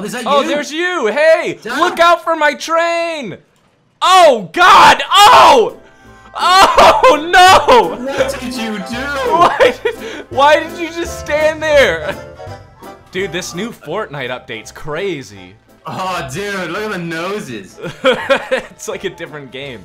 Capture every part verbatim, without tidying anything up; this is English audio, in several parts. Oh, is that you? Oh, there's you! Hey! Duh. Look out for my train! Oh, God! Oh! Oh, no! What did you do? Why did, why did you just stand there? Dude, this new Fortnite update's crazy. Oh, dude, look at the noses. It's like a different game.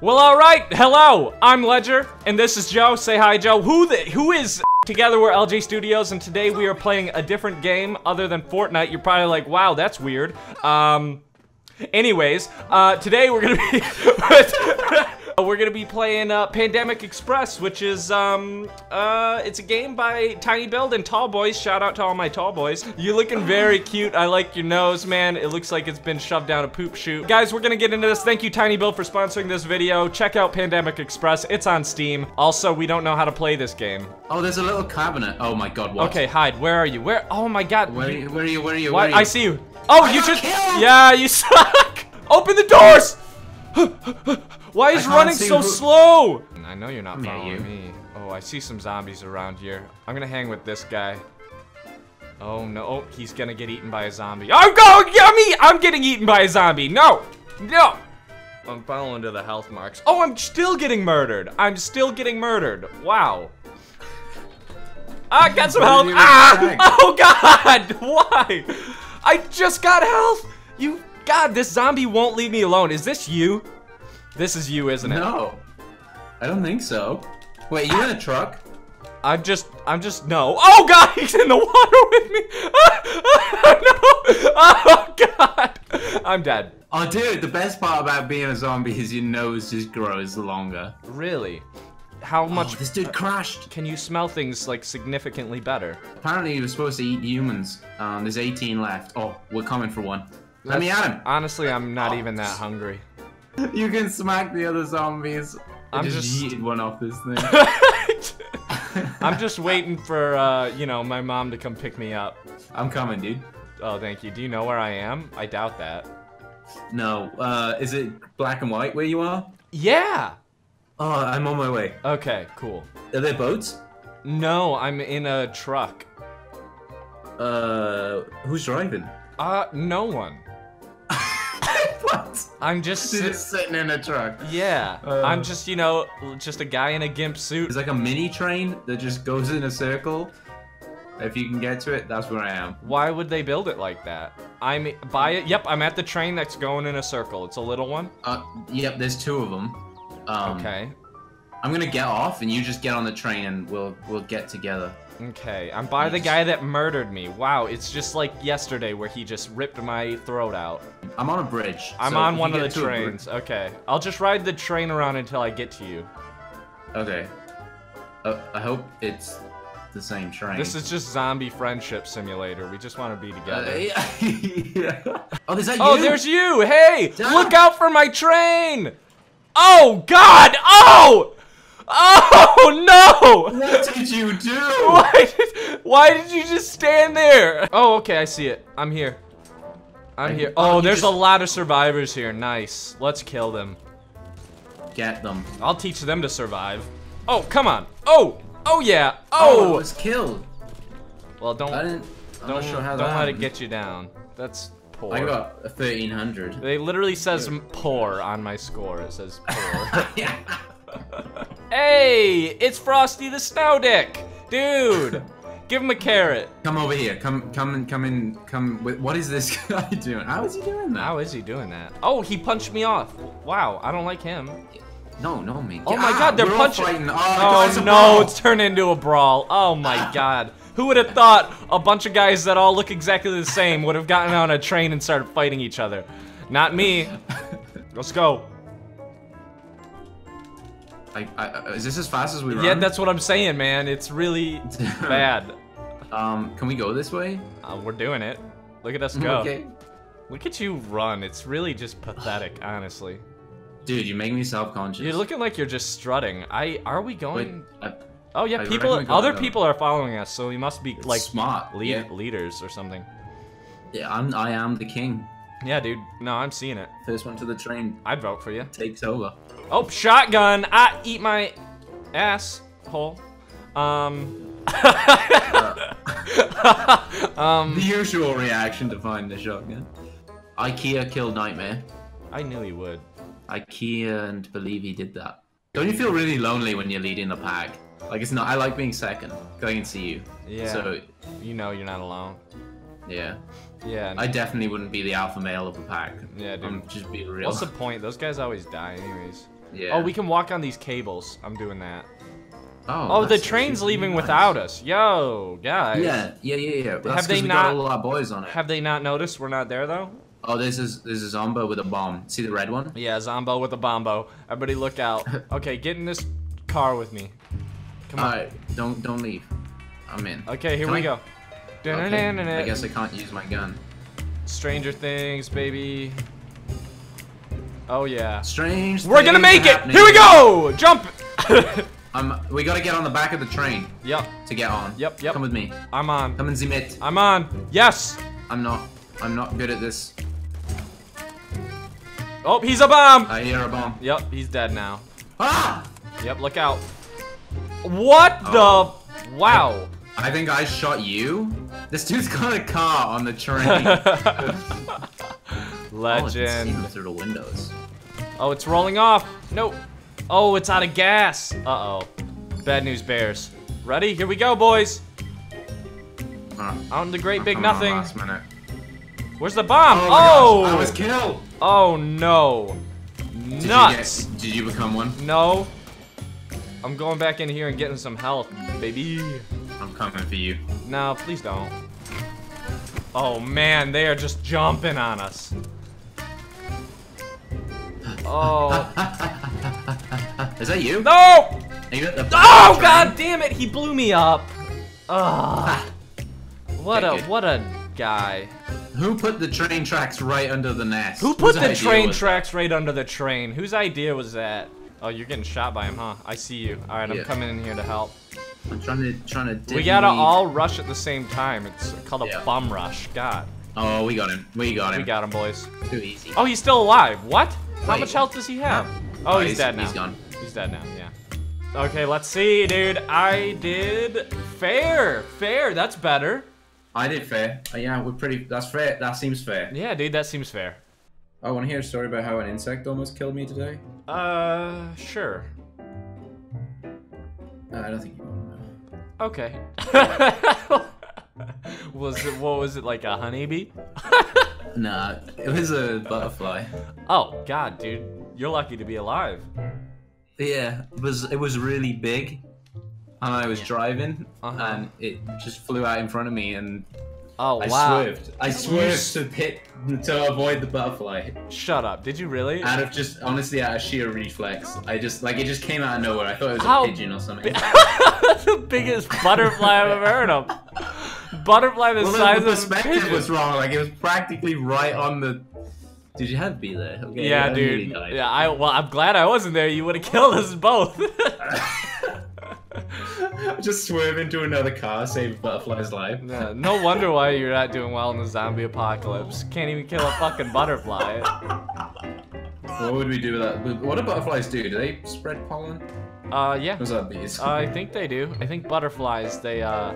Well, all right. Hello, I'm Ledger, and this is Joe. Say hi, Joe. Who the, who is together? We're L J Studios, and today we are playing a different game other than Fortnite. You're probably like, wow, that's weird. Um, anyways, uh, today we're gonna be we're gonna be playing uh, Pandemic Express, which is um, uh, it's a game by Tiny Build and TallBoys. Shout out to all my TallBoys. You're looking very cute. I like your nose, man. It looks like it's been shoved down a poop chute. Guys, we're gonna get into this. Thank you, Tiny Build, for sponsoring this video. Check out Pandemic Express. It's on Steam. Also, we don't know how to play this game. Oh, there's a little cabinet. Oh my God, what? Okay, hide. Where are you? Where? Oh my God. Where are you? Where are you? Where are you? Where are you? I see you. Oh, I you just. Killed. Yeah, you suck. Open the doors. Why is running so who... slow? I know you're not following you. me. Oh, I see some zombies around here. I'm gonna hang with this guy. Oh no, oh, he's gonna get eaten by a zombie. I'm going, yummy! I'm getting eaten by a zombie. No, no. I'm following to the health marks. Oh, I'm still getting murdered. I'm still getting murdered. Wow. I got some health. Ah! Oh God, why? I just got health. You. God, this zombie won't leave me alone. Is this you? This is you, isn't it? No, I don't think so. Wait, you in a truck? I'm just, I'm just, no. Oh God, he's in the water with me. Oh no, oh God, I'm dead. Oh dude, the best part about being a zombie is your nose just grows longer. Really? How much? Oh, this dude crashed. Can you smell things like significantly better? Apparently you were supposed to eat humans. Um, there's eighteen left. Oh, we're coming for one. Let me at him. Honestly, I'm not oh, even that hungry. You can smack the other zombies. I'm just, just yeeted one off this thing. I'm just waiting for, uh, you know, my mom to come pick me up. I'm coming, dude. Oh, thank you. Do you know where I am? I doubt that. No. Uh, is it black and white where you are? Yeah. Oh, I'm on my way. Okay, cool. Are there boats? No, I'm in a truck. Uh, who's driving? Uh, no one. What? I'm just, si just sitting in a truck. Yeah, uh, I'm just, you know, just a guy in a gimp suit. It's like a mini train that just goes in a circle. If you can get to it, that's where I am. Why would they build it like that? I'm by it. Yep, I'm at the train that's going in a circle. It's a little one. Uh, yep, there's two of them. Um, okay. I'm gonna get off, and you just get on the train, and we'll we'll get together. Okay, I'm by the guy that murdered me. Wow, it's just like yesterday where he just ripped my throat out. I'm on a bridge. I'm so on one of the trains. Okay, I'll just ride the train around until I get to you. Okay. Uh, I hope it's the same train. This is just zombie friendship simulator. We just want to be together. Uh, yeah. Yeah. Oh, is that you? Oh, there's you. Hey, Duh. Look out for my train. Oh, God. Oh! Oh no! What did you do? Why did, why did you just stand there? Oh, okay, I see it. I'm here. I'm here. Oh, there's just... a lot of survivors here. Nice. Let's kill them. Get them. I'll teach them to survive. Oh, come on. Oh, oh yeah. Oh, oh I was killed. Well, don't I didn't, I'm don't, not sure how don't that let happened. It get you down. That's poor. I got a thirteen hundred. They literally says yeah. poor on my score. It says poor. Yeah. Hey, it's Frosty the Snow Dick, dude. Give him a carrot. Come over here. Come, come, and come in. Come. With, what is this guy doing? How is he doing that? How is he doing that? Oh, he punched me off. Wow, I don't like him. No, no, me. Oh my ah, God, they're punching. Oh, oh no, it's turned into a brawl. Oh my God. Who would have thought a bunch of guys that all look exactly the same would have gotten on a train and started fighting each other? Not me. Let's go. I, I, is this as fast as we run? Yeah, that's what I'm saying, man. It's really bad. Um, can we go this way? Uh, we're doing it. Look at us go. Okay. Look at you run. It's really just pathetic, honestly. Dude, you make me self-conscious. You're looking like you're just strutting. I are we going? Wait, I, oh yeah, I people. Other people are following us, so we must be it's like smart lead, yeah. leaders or something. Yeah, I'm. I am the king. Yeah, dude. No, I'm seeing it. First one to the train. I'd vote for you. Takes over. Oh, shotgun! I eat my asshole. Um. uh, um, the usual reaction to find the shotgun. IKEA killed Nightmare. I knew he would. IKEA and believe he did that. Don't you feel really lonely when you're leading the pack? Like it's not. I like being second. I can see you. Yeah. So you know you're not alone. Yeah. Yeah. I definitely wouldn't be the alpha male of the pack. Yeah, dude. I'm just being real. What's the point? Those guys always die, anyways. Yeah. Oh, we can walk on these cables. I'm doing that. Oh, oh the train's leaving nice. without us. Yo, guys. Yeah, yeah, yeah, yeah. Well, have they we not got all our boys on it? Have they not noticed we're not there though? Oh, this is this is Zombo with a bomb. See the red one? Yeah, Zombo with a bombo. Everybody look out. Okay, get in this car with me. Come on. All right, don't don't leave. I'm in. Okay, here Can we I... go. Okay. I guess I can't use my gun. Stranger Things, baby. Oh yeah. Strange. We're gonna make it. Here we go. Jump. Um, we gotta get on the back of the train. Yep. To get on. Yep. Yep. Come with me. I'm on. Come and see me. I'm on. Yes. I'm not. I'm not good at this. Oh, he's a bomb. I hear a bomb. Yep. He's dead now. Ah. Yep. Look out. What oh. the? Wow. I think I shot you. This dude's got a car on the train. Legend. Oh, I can see through the windows. Oh, it's rolling off. Nope. Oh, it's out of gas. Uh-oh. Bad news bears. Ready? Here we go, boys. Uh, on the great I'm big nothing. Last minute. Where's the bomb? Oh! oh! I was killed. Oh no. Did Nuts. You get, did you become one? No. I'm going back in here and getting some health, baby. I'm coming for you. No, please don't. Oh man, they are just jumping on us. Oh. Is that you? No! Are you at the oh god damn it! He blew me up. Ugh. What a what a guy. Who put the train tracks right under the nest? Who put the train tracks right under the train? Whose idea was that? Oh, you're getting shot by him, huh? I see you. All right, I'm coming in here to help. I'm trying to, trying to. We gotta all rush at the same time. It's called a yeah. bum rush. God. Oh, we got him. We got him. We got him, boys. Too easy. Oh, he's still alive. What? How Wait, much health does he have? No. Oh, he's, he's dead now. He's gone. He's dead now. Yeah. Okay, let's see, dude. I did fair. Fair. That's better. I did fair. Uh, yeah, we're pretty. That's fair. That seems fair. Yeah, dude. That seems fair. I want to hear a story about how an insect almost killed me today. Uh, sure. No, I don't think. Okay. Was it, what was it, like a honeybee? Nah, it was a butterfly. Oh god, dude, you're lucky to be alive. Yeah, it was it was really big, and I was driving, uh-huh. and it just flew out in front of me, and oh I wow, swerved. I swerved to hit to avoid the butterfly. Shut up! Did you really? Out of just honestly, out of sheer reflex, I just like it just came out of nowhere. I thought it was How a pigeon or something. The biggest butterfly I've ever heard of. Butterfly the well, size of a pigeon. The perspective was wrong. Like it was practically right on the. Did you have to be there? Okay, yeah, yeah, dude. Yeah, I. Well, I'm glad I wasn't there. You would have killed us both. Just swerve into another car, save butterfly's life. Yeah, no wonder why you're not doing well in the zombie apocalypse. Can't even kill a fucking butterfly. What would we do with that? What do butterflies do? Do they spread pollen? Uh, yeah. Or is that bees? Uh, I think they do. I think butterflies, they, uh...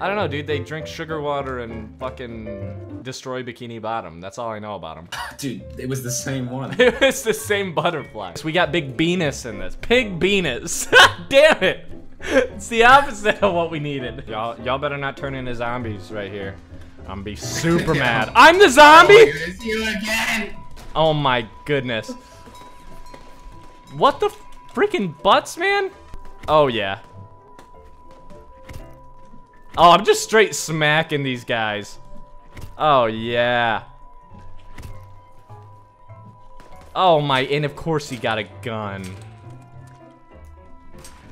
I don't know, dude. They drink sugar water and fucking destroy Bikini Bottom. That's all I know about them. Dude, it was the same one. It was the same butterfly. So we got Big Venus in this. Pig Venus. Damn it. It's the opposite of what we needed. Y'all y'all better not turn into zombies right here. I'm be super mad. I'm the zombie! Oh, it's you again! Oh my goodness. What the freaking butts, man? Oh yeah. Oh, I'm just straight smacking these guys. Oh yeah. Oh my, and of course he got a gun.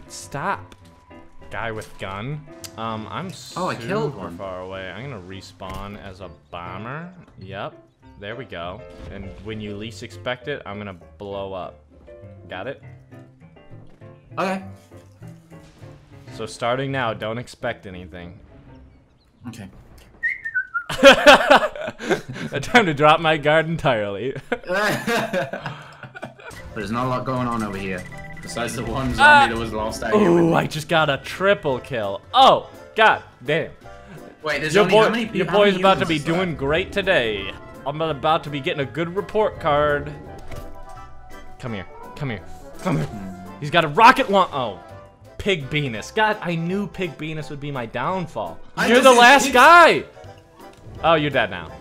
Stop. Guy with gun. Um, I'm super oh, I killed one. far away. I'm gonna respawn as a bomber. Yep. There we go. And when you least expect it, I'm gonna blow up. Got it? Okay. So starting now, don't expect anything. Okay. Time to drop my guard entirely. There's not a lot going on over here. Besides the one zombie ah! that was lost out here. Ooh, I just got a triple kill. Oh, god damn. Wait, there's your only boy, how many people? Your boy's about to be doing that? Great today. I'm about to be getting a good report card. Come here. Come here. Come here. He's got a rocket launch. Oh. Pig Venus. God, I knew Pig Venus would be my downfall. I you're the last guy! Oh, you're dead now.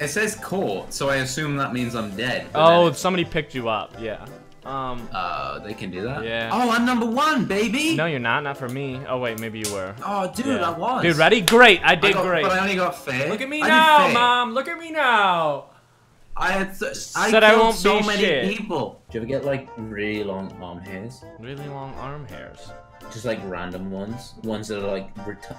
It says court, so I assume that means I'm dead. Oh, if somebody picked you up, yeah. Um. Uh, they can do that? Yeah. Oh, I'm number one, baby! No, you're not. Not for me. Oh, wait, maybe you were. Oh, dude, yeah. I was. Dude, ready? Great, I did I got, great. But I only got fair. Look at me I now, Mom! Look at me now! I had th I Said I won't so many shit. people. Do you ever get like really long arm hairs? Really long arm hairs. Just like random ones, ones that are like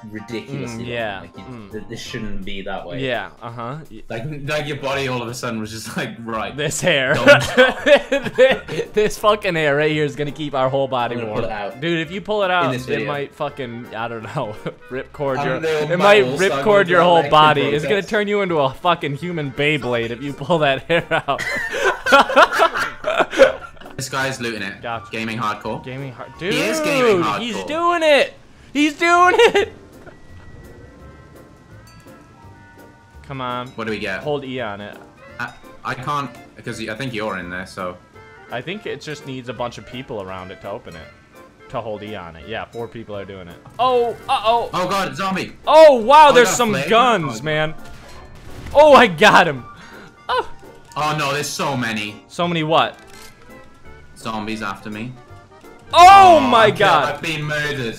ridiculously. Mm, yeah. Long. Like you, mm. th this shouldn't be that way. Yeah. Uh huh. Like like your body all of a sudden was just like right. This hair. this, this fucking hair right here is gonna keep our whole body warm. Dude, if you pull it out, it video. might fucking I don't know ripcord your. It might ripcord your whole body. It's gonna turn you into a fucking human Beyblade if you pull that hair out. This guy's looting it. Gotcha. Gaming hardcore. Gaming hard. Dude, he is gaming hardcore. He's doing it. He's doing it. Come on. What do we get? Hold E on it. I, I can't because I think you're in there. So. I think it just needs a bunch of people around it to open it. To hold E on it. Yeah, four people are doing it. Oh. Uh oh. Oh god, zombie. Oh wow, oh, there's some play. guns, oh, man. Oh, I got him. Oh. Oh no, there's so many. So many what? Zombies after me. Oh, oh my god. god! I've been murdered.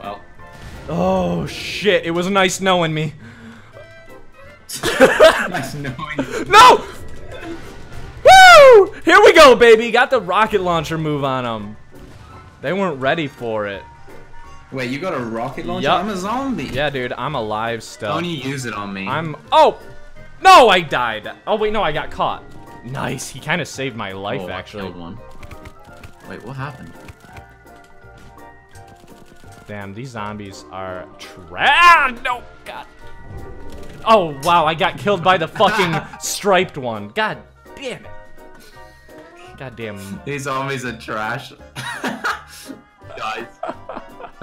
Well. Oh shit! It was nice knowing me. Nice knowing you. No! Woo! Here we go, baby. Got the rocket launcher move on them. They weren't ready for it. Wait, you got a rocket launcher? Yep. I'm a zombie. Yeah, dude. I'm alive still. Don't you use it on me? I'm. Oh. No, I died. Oh wait, no, I got caught. Nice. He kind of saved my life, oh, actually. I killed one. Wait, what happened? Damn, these zombies are trash. No, God. Oh wow, I got killed by the fucking striped one. God damn it. God damn. These zombies are trash. Guys.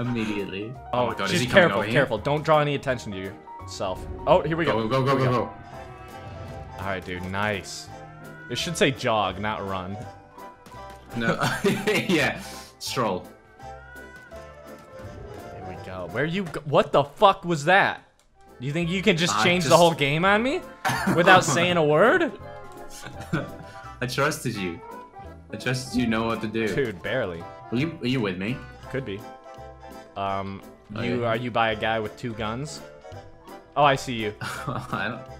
Immediately. Oh, oh my God. Just careful, careful. Don't draw any attention to yourself. Oh, here we go. Go, go, go, go, go. go. All right, dude. Nice. It should say jog, not run. No. Yeah. Stroll. There we go. Where you? Go what the fuck was that? You think you can just change just... the whole game on me without saying a word? I trusted you. I trusted you know what to do. Dude, barely. Are you? Are you with me? Could be. Um. Oh, you yeah. are you by a guy with two guns? Oh, I see you. I don't.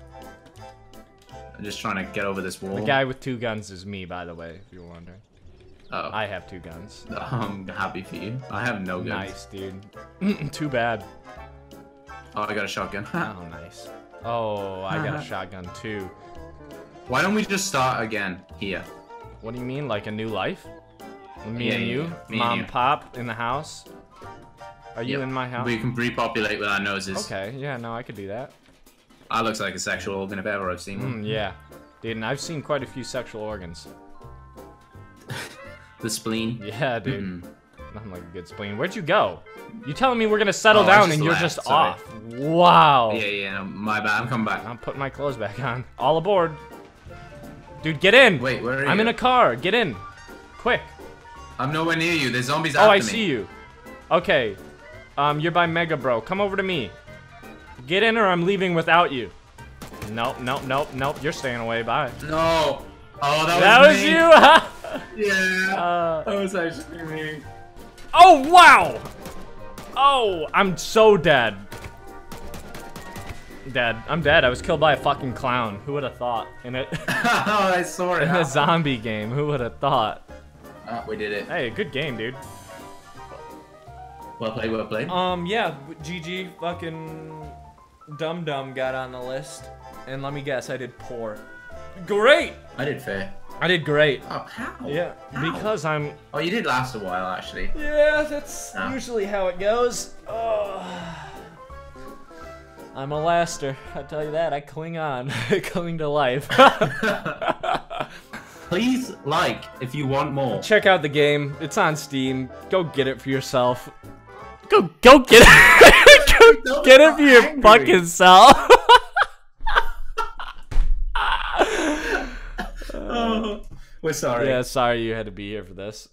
I'm just trying to get over this wall. The guy with two guns is me, by the way, if you're wondering. Oh. I have two guns. I'm happy for you. I have no guns. Nice, dude. Too bad. Oh, I got a shotgun. Oh, nice. Oh, I got a shotgun, too. Why don't we just start again here? What do you mean? Like a new life? Me yeah, and you? Me Mom, and you. Pop, in the house? Are you yep. in my house? We can repopulate with our noses. Okay, yeah, no, I could do that. I looks like a sexual organ if ever I've seen one. Mm, yeah. Dude, and I've seen quite a few sexual organs. The spleen? Yeah, dude. Mm-mm. Nothing like a good spleen. Where'd you go? You telling me we're gonna settle oh, down and you're left. just Sorry. off. Wow. Yeah, yeah, no, my bad. I'm coming back. I'm putting my clothes back on. All aboard. Dude, get in. Wait, where are you? I'm in a car. Get in. Quick. I'm nowhere near you. There's zombies oh, after me. Oh, I see you. Okay. Um, you're by Mega Bro. Come over to me. Get in or I'm leaving without you. Nope, nope, nope, nope. You're staying away. Bye. No. Oh, that, that was, was you. Huh? Yeah. Uh, that was actually me. Oh, wow. Oh, I'm so dead. Dead. I'm dead. I was killed by a fucking clown. Who would have thought? In a, oh, I saw it. In a zombie game. Who would have thought? Oh, we did it. Hey, good game, dude. Well played, well played. Um, yeah. G G fucking... Dum Dum got on the list, and let me guess, I did poor. Great! I did fair. I did great. Oh, how? Yeah, how? Because I'm... Oh, you did last a while, actually. Yeah, that's no. usually how it goes. Oh. I'm a laster, I'll tell you that. I cling on. I cling to life. Please like if you want more. Check out the game. It's on Steam. Go get it for yourself. Go go get it. Go get it for your angry. fucking self. Oh, we're sorry. Yeah, sorry you had to be here for this.